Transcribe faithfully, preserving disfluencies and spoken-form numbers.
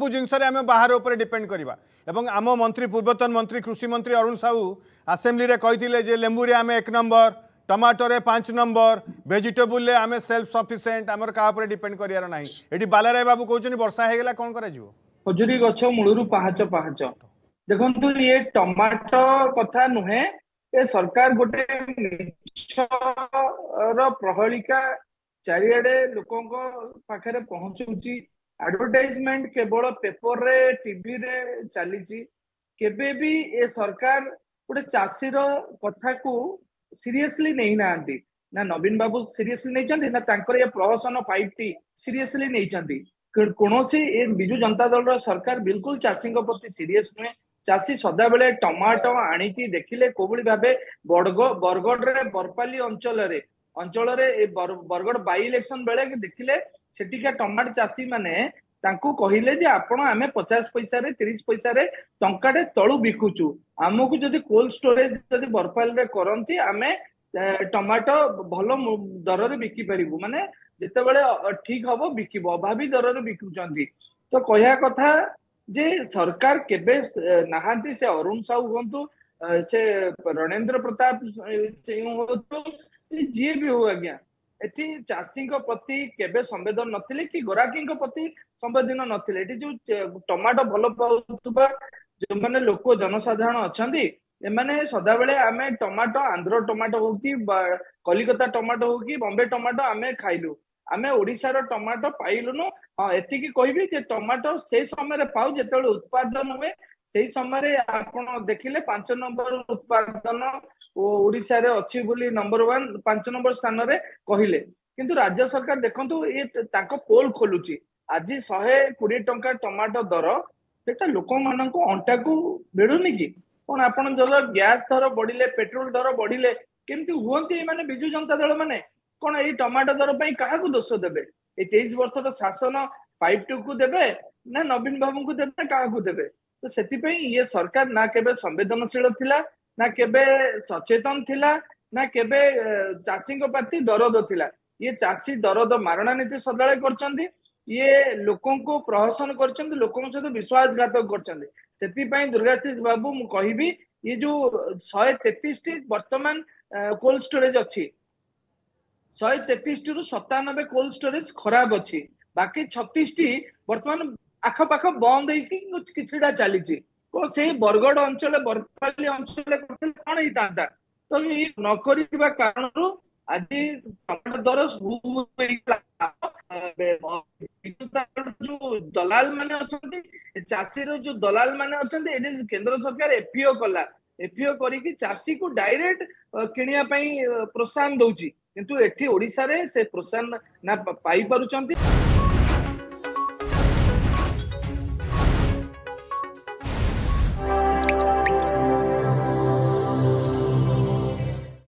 सब जिनसरे आम बाहर उपर डिपेंड करवा एवं आम मंत्री पूर्वतन मंत्री कृषि मंत्री अरुण साहू आसेम्बली कही लेंबूरे आम एक नंबर टमाटोरे पांच नंबर वेजिटेबुल आम सेल्फ सफिशिएंट आमर का ऊपर डिपेंड करियार नाही। एडी बालाराय बाबू कहउछन वर्षा हेगला कोन करा जीवो खजुरी गछ मूलरू पाहाच पाहाच देखंतु ये टमाटो कथा नहे ए सरकार गोटे र प्रहलिका चारियाडे लोकंक पाखरे पहुंचुची एडवर्टाइजमेंट केवल पेपर रे टीवी रे चलीची केबे भी ए सरकार गोटे चासी रो कथा को सीरियसली नहीं नांती ना नवीन बाबू सीरियसली नहीं चंदी ना तांकर ये प्रहसन फाइव टी सीरियसली नहीं चंदी कोनोसी ए बिजू जनता दल रो सरकार बिल्कुल चासी को प्रति सीरियस नुहे। चासी सदा बेले टमाटो आनिकी देखिले कोबुली भाबे बड़गो बरगड रे बरपाली अंचल रे अंचल रे ए बरगड बाई इलेक्शन बेले देखिले सेटिका टमाटो चासी माने तांको कहिले जे आपण आमे पचास पैसा रे तीस पैसा रे टंकाटे तळु बिकुचू आमको जदि कोल्ड स्टोरेज जदि बरपाल रे करंती आमे टमाटो भलो दर रे बिकि परिबु माने जेते बेले ठीक हबो बिकिबो अभावी दर रे बिकुचंती तो कहया कथा जे सरकार केबे नाहांती से अरुण साहू होंतु से रणेन्द्र प्रताप सिंह होंतु जी भी हो आज्ञा एठी चासी को प्रति केबे संवेदन नथिले कि गोराकी को प्रति संवेदन नथिले एठी जो टमाटो भलो पाउतुबा जो माने लोक जनसाधारण अछंती एमाने सदा बेले आमे टमाटो आंध्र टमाटो हो कि कलिकता टमाटो हो कि बॉम्बे टमाटो आमे खाइलु आमे ओडिसा रो टमाटो पाइलुनु। हां एतिकी कहबी जे टमाटो से समय रे पाउ जेतेले उत्पादन हुए से समय रे आपण देखिले पांच नंबर उत्पादन ओ ओडिसा रे अछि बोली नंबर वन पांच नंबर स्थान रे कहिले किंतु राज्य सरकार देखंतु ए ताको पोल खोलुची आज एक सौ बीस टंका टमाटो दर सेटा लोक मानन को अंटा को बेडुनी कि कोन आपण जरा गैस दर बढिले पेट्रोल दर बढिले केमती होंती ए माने बिजू जनता दल माने कोन ए टमाटो दर पई काहा को दोष देबे ए तेईस वर्ष रो शासन फाइव टू को देबे ना नवीन बाबू को देबे काहा को देबे तो सेतिपई ये सरकार ना केबे संवेदनशील थिला ना केबे सचेतन थिला ना केबे चासी को प्रति दरद थिला ये चासी दरद मारणा नीति सदाळे करचंदी ये लोकों को प्रहसन करचंदी लोकों सहित विश्वासघात करचंदी सेतिपई दुर्गा बाबू मु कहिबी ये जो एक सौ तैंतीस टी वर्तमान कोल्ड स्टोरेज अछि एक सौ तैंतीस टी रु सत्तानबे कोल्ड स्टोरेज खराब अछि बाकी छत्तीस टी वर्तमान आखपाख बंद कि चली से बरगड़ अंचल बरपाली अंचल कौन होता तो ये नक कारण आज टमाटो दर जो दलाल मान अच्छा चाषी रो दलाल मान अच्छा केंद्र सरकार एफपीओ कला एफपीओ करके चाषी को डायरेक्ट किनिया प्रोत्साहन दौर किंतु एठी ओडिसा रे से प्रोत्साहन ना पाई पारुचंती।